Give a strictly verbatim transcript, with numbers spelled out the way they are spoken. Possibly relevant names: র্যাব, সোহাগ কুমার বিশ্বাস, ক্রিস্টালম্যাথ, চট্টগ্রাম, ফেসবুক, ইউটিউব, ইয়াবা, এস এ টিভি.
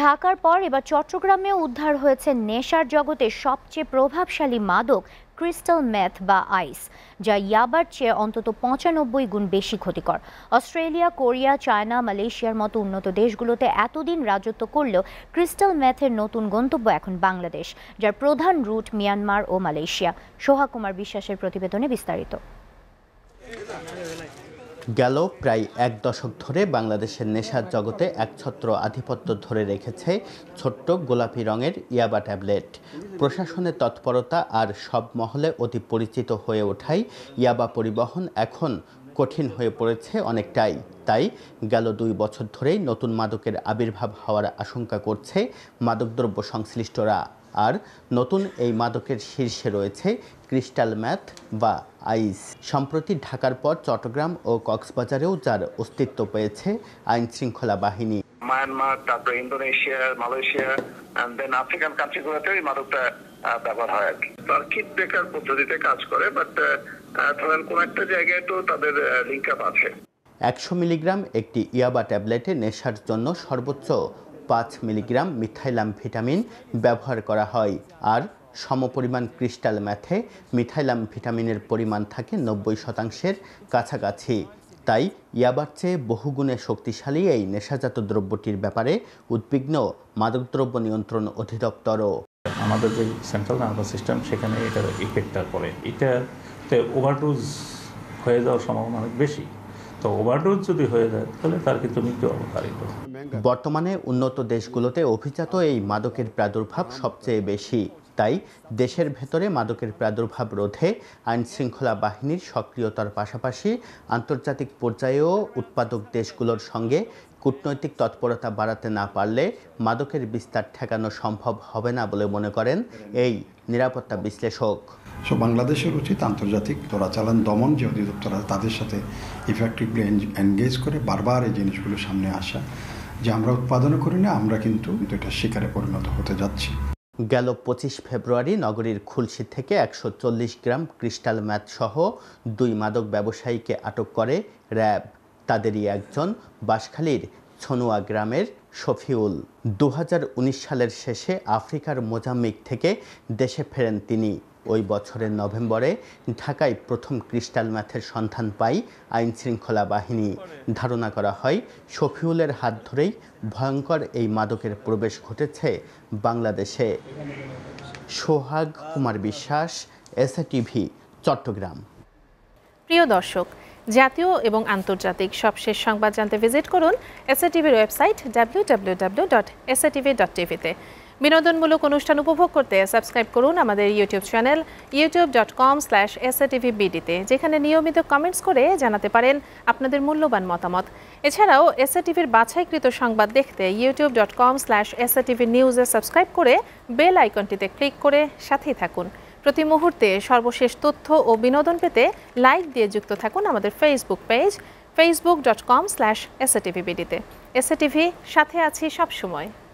ঢাকার পর এবার চট্টগ্রামে উদ্ধার হয়েছে নেশার জগতে সবচেয়ে প্রভাবশালী মাদক ক্রিস্টালম্যাথ বা আইস, যা ইয়াবার চেয়ে অন্তত পঁচানব্বই গুণ বেশি ক্ষতিকর। অস্ট্রেলিয়া, কোরিয়া, চায়না, মালয়েশিয়ার মতো উন্নত দেশগুলোতে এতদিন রাজত্ব করলেও ক্রিস্টালম্যাথের নতুন গন্তব্য এখন বাংলাদেশ, যার প্রধান রুট মিয়ানমার ও মালয়েশিয়া। সোহা কুমার বিশ্বাসের প্রতিবেদনে বিস্তারিত। গেল প্রায় এক দশক ধরে বাংলাদেশের নেশার জগতে একছত্র আধিপত্য ধরে রেখেছে ছোট্ট গোলাপি রঙের ইয়াবা ট্যাবলেট। প্রশাসনের তৎপরতা আর সব মহলে অতি পরিচিত হয়ে ওঠায় ইয়াবা পরিবহন এখন কঠিন হয়ে পড়েছে অনেকটাই। তাই গেল দুই বছর ধরেই নতুন মাদকের আবির্ভাব হওয়ার আশঙ্কা করছে মাদকদ্রব্য সংশ্লিষ্টরা। আর নতুন এই মাদকের শীর্ষে রয়েছে ক্রিস্টালম্যাথ বা আইস। সম্প্রতি ঢাকার পর চট্টগ্রাম ও কক্সবাজারেও যার অস্তিত্ব পেয়েছে আইন শৃঙ্খলা বাহিনী। মায়ানমার, তারপরে ইন্দোনেশিয়া, মালয়েশিয়া, আফ্রিকান কান্ট্রিগুলোতে এই মাদকটা ব্যবহার হয় আর কি। সার্কিট ব্রেকার পদ্ধতিতে কাজ করে, বাট ধরেন কোন একটা জায়গায় তো তাদের লিঙ্ক আপ আছে। একশো মিলিগ্রাম একটি ইয়াবা ট্যাবলেটে নেশার জন্য সর্বোচ্চ পাঁচ মিলিগ্রাম মিথাইলাম ভিটামিন ব্যবহার করা হয়, আর সমপরিমাণ ক্রিস্টাল ম্যাথে মিথাইলাম ভিটামিনের পরিমাণ থাকে নব্বই শতাংশের কাছাকাছি। তাই ইয়াবার চেয়ে বহুগুণে শক্তিশালী এই নেশাজাত দ্রব্যটির ব্যাপারে উদ্বিগ্ন মাদকদ্রব্য নিয়ন্ত্রণ অধিদপ্তরও। আমাদের যে সেন্ট্রাল নার্ভাস সিস্টেম, সেখানে এটার ইফেক্টটা পড়ে। এটাতে ওভারডোজ হয়ে যাওয়ার সম্ভাবনা অনেক বেশি। তো ওভারডোজ যদি হয়ে যায় তাহলে তার কিন্তু মৃত্যু অবধারিত। বর্তমানে উন্নত দেশগুলোতে অভিজাত এই মাদকের প্রাদুর্ভাব সবচেয়ে বেশি। তাই দেশের ভেতরে মাদকের প্রাদুর্ভাব রোধে আইন শৃঙ্খলা বাহিনীর সক্রিয়তার পাশাপাশি আন্তর্জাতিক পর্যায়েও উৎপাদক দেশগুলোর সঙ্গে কূটনৈতিক তৎপরতা বাড়াতে না পারলে মাদকের বিস্তার ঠেকানো সম্ভব হবে না বলে মনে করেন এই নিরাপত্তা বিশ্লেষক। সো বাংলাদেশের উচিত আন্তর্জাতিক চোরাচালান দমন যে অধিদপ্তর আছে তাদের সাথে ইফেক্টিভলি এনগেজ করে বারবার এই জিনিসগুলো সামনে আসা, যে আমরা উৎপাদনও করি না, আমরা কিন্তু এটা শিকারে পরিণত হতে যাচ্ছি। গেল পঁচিশ ফেব্রুয়ারি নগরীর খুলশী থেকে একশো চল্লিশ গ্রাম ক্রিস্টাল ম্যাথ সহ দুই মাদক ব্যবসায়ীকে আটক করে র্যাব। তাদেরই একজন বাঁশখালীর ছনুয়া গ্রামের শফিউল। দু হাজার উনিশ সালের শেষে আফ্রিকার মোজাম্বিক থেকে দেশে ফেরেন তিনি। ওই বছরের নভেম্বরে ঢাকায় প্রথম ক্রিস্টাল ম্যাথের সন্ধান পায় আইন শৃঙ্খলা বাহিনী। ধারণা করা হয় শফিউলের হাত ধরেই ভয়ঙ্কর এই মাদকের প্রবেশ ঘটেছে বাংলাদেশে। সোহাগ কুমার বিশ্বাস, এস এ টিভি, চট্টগ্রাম। প্রিয় দর্শক, জাতীয় এবং আন্তর্জাতিক সবশেষ সংবাদ জানতে ভিজিট করুন এস এ টিভির website W W W dot এস এ টিভি dot টিভিতে। বিনোদনমূলক অনুষ্ঠান উপভোগ করতে সাবস্ক্রাইব করুন আমাদের ইউটিউব channel ইউটিউব dot com slash এস এ টিভি বিডিতে, যেখানে নিয়মিত কমেন্টস করে জানাতে পারেন আপনাদের মূল্যবান মতামত। এছাড়াও এস এ টিভির বাছাইকৃত সংবাদ দেখতে ইউটিউব dot com slash এস এ টিভি নিউজে সাবস্ক্রাইব করে বেল আইকনটিতে ক্লিক করে সাথেই থাকুন। প্রতি মুহূর্তে সর্বশেষ তথ্য ও বিনোদন পেতে লাইক দিয়ে যুক্ত থাকুন আমাদের ফেসবুক page ফেসবুক dot com slash এস এ টিভি বিডিতে। এস এ টিভি সাথে আছি সবসময়।